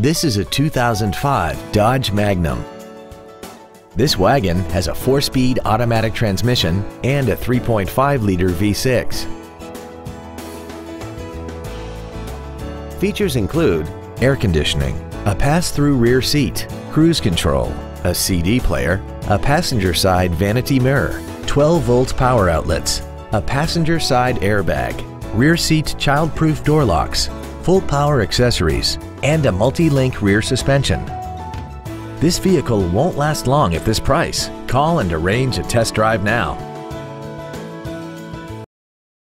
This is a 2005 Dodge Magnum. This wagon has a 4-speed automatic transmission and a 3.5-liter V6. Features include air conditioning, a pass-through rear seat, cruise control, a CD player, a passenger side vanity mirror, 12-volt power outlets, a passenger side airbag, rear seat child-proof door locks, full power accessories, and a multi-link rear suspension. This vehicle won't last long at this price. Call and arrange a test drive now.